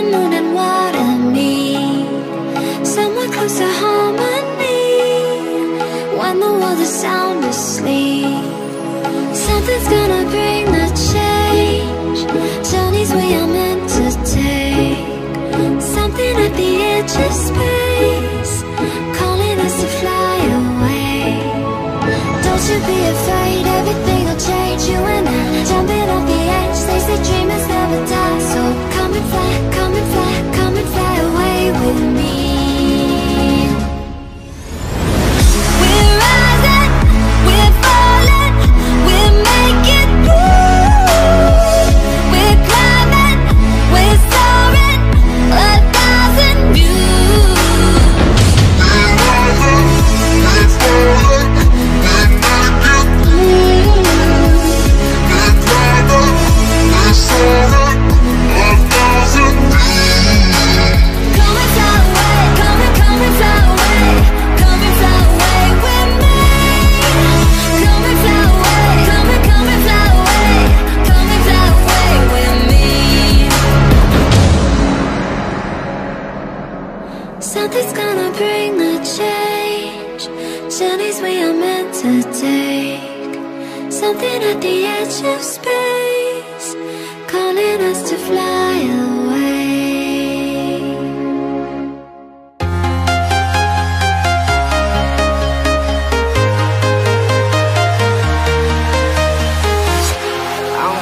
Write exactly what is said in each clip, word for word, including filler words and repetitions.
the moon and what I need, somewhere close to harmony. When the world is sound asleep, something's gonna bring the change. Journeys we are meant to take, something at the edge of space, calling us to fly away. Don't you be afraid, everything will change. You and I, jumping off the edge, they say dreamers never die. So come and fly, come and fly, come and fly away with me. We're rising, we're falling, we're making moves. We're climbing, we're soaring, a thousand views. We're rising, we're falling, we're making moves. We're climbing, we're soaring. Something's gonna bring the change. Journeys we are meant to take, something at the edge of space, calling us to fly away. I'm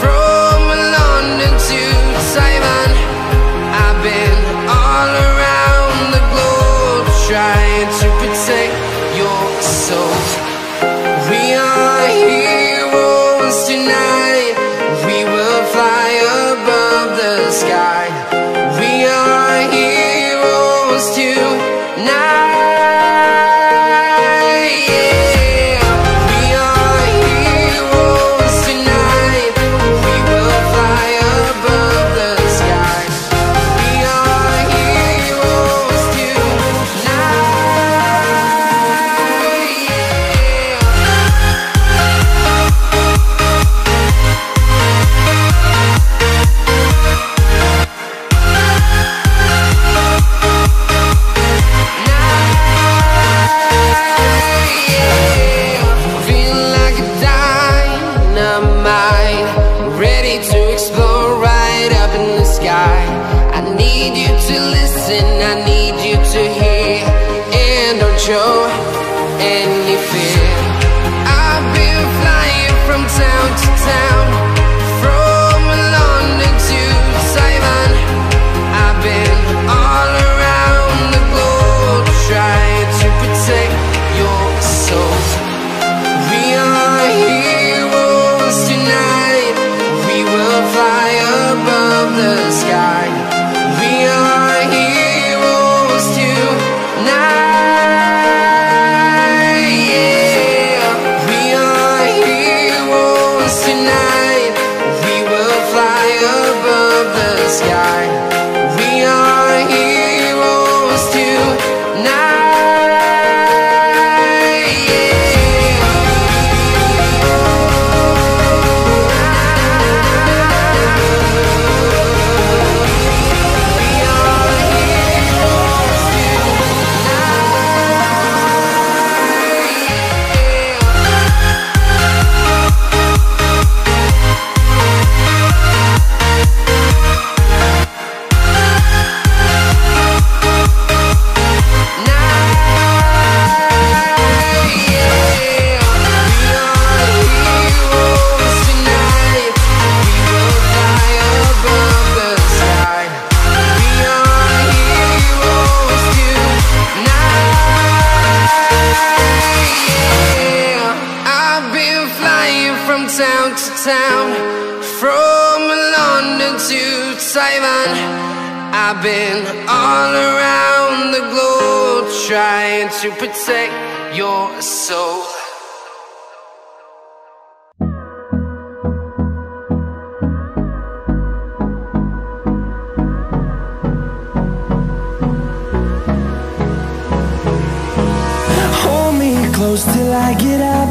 from London to Taiwan. I've been all around the globe, trying to protect your soul. We are heroes tonight. I've been all around the globe, trying to protect your soul. close till I get up.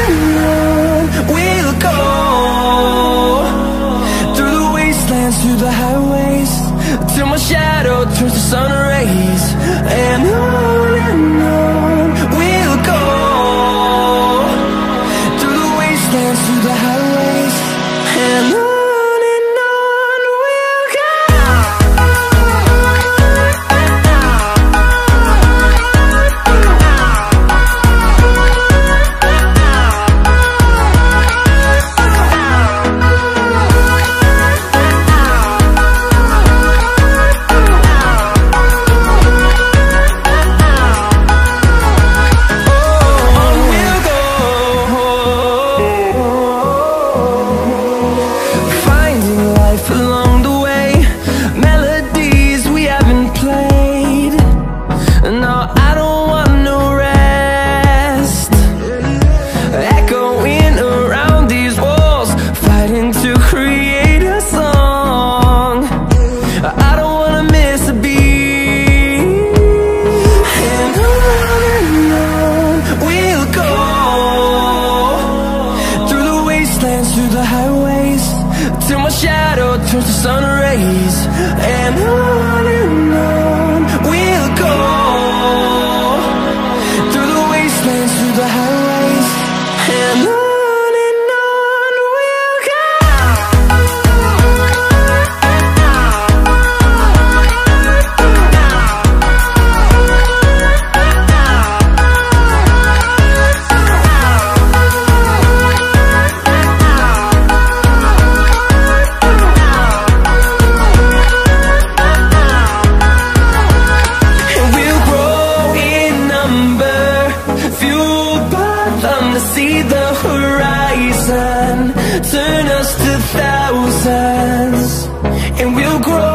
on and on we'll go, through the wastelands, through the highways, till my shadow turns to sun rays. And on and on we'll go, through the wastelands, through the highways, and on. Through the highways, till my shadow turns to sun rays. And on and on we'll go, through the wastelands, through the highways, and on. See the horizon, turn us to thousands, and we'll grow.